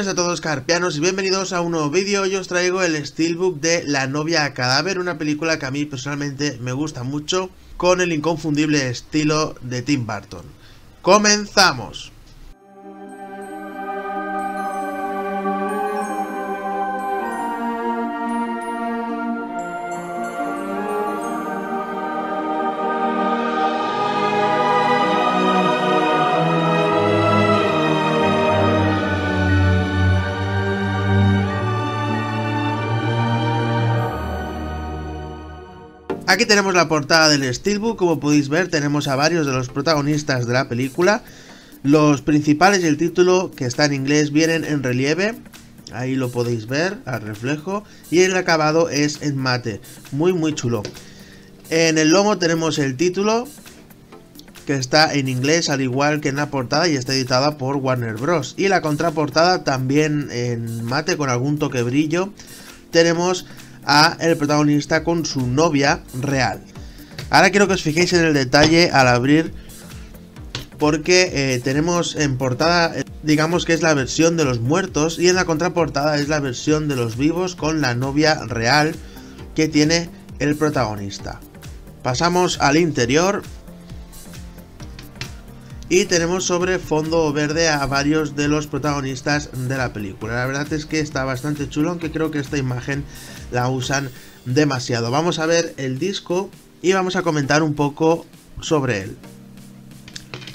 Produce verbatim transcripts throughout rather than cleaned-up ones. Buenas a todos carpianos y bienvenidos a un nuevo vídeo. Hoy os traigo el Steelbook de La Novia Cadáver, una película que a mí personalmente me gusta mucho, con el inconfundible estilo de Tim Burton. ¡Comenzamos! Aquí tenemos la portada del Steelbook. Como podéis ver, tenemos a varios de los protagonistas de la película. Los principales y el título, que está en inglés, vienen en relieve. Ahí lo podéis ver al reflejo. Y el acabado es en mate. Muy muy chulo. En el lomo tenemos el título, que está en inglés al igual que en la portada, y está editada por Warner Bros. Y la contraportada también en mate con algún toque brillo. Tenemos a el protagonista con su novia real. Ahora quiero que os fijéis en el detalle al abrir, porque eh, tenemos en portada, digamos que es la versión de los muertos, y en la contraportada es la versión de los vivos con la novia real que tiene el protagonista. Pasamos al interior y tenemos sobre fondo verde a varios de los protagonistas de la película. La verdad es que está bastante chulo, aunque creo que esta imagen la usan demasiado. Vamos a ver el disco y vamos a comentar un poco sobre él.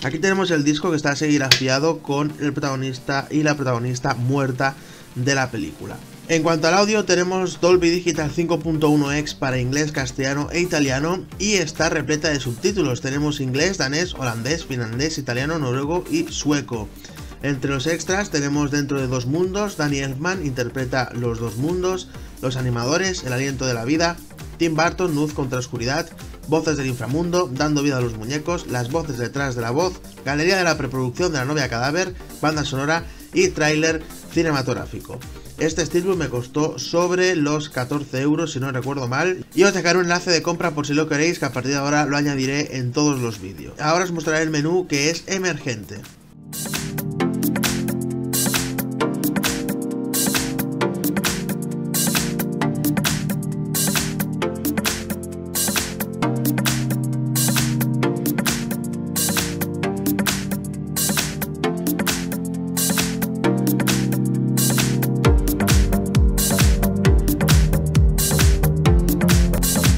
Aquí tenemos el disco que está serigrafiado con el protagonista y la protagonista muerta de la película. En cuanto al audio, tenemos Dolby Digital cinco punto uno equis para inglés, castellano e italiano, y está repleta de subtítulos. Tenemos inglés, danés, holandés, finlandés, italiano, noruego y sueco. Entre los extras tenemos Dentro de dos mundos, Danny Elfman interpreta los dos mundos, los animadores, El aliento de la vida, Tim Burton, Luz contra oscuridad, Voces del inframundo, Dando vida a los muñecos, Las voces detrás de la voz, Galería de la preproducción de La novia cadáver, banda sonora y tráiler cinematográfico. Este Steelbook me costó sobre los catorce euros, si no recuerdo mal, y os dejaré un enlace de compra por si lo queréis, que a partir de ahora lo añadiré en todos los vídeos. Ahora os mostraré el menú, que es emergente.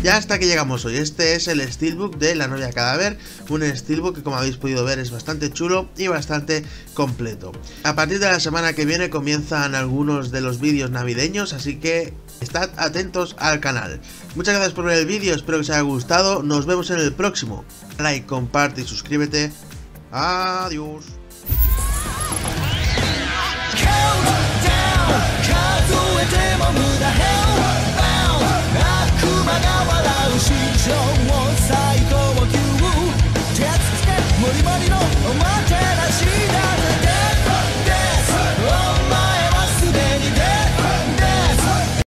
Ya hasta que llegamos hoy. Este es el Steelbook de La novia cadáver, un Steelbook que, como habéis podido ver, es bastante chulo y bastante completo. A partir de la semana que viene comienzan algunos de los vídeos navideños, así que estad atentos al canal. Muchas gracias por ver el vídeo, espero que os haya gustado, nos vemos en el próximo. Like, comparte y suscríbete. Adiós. She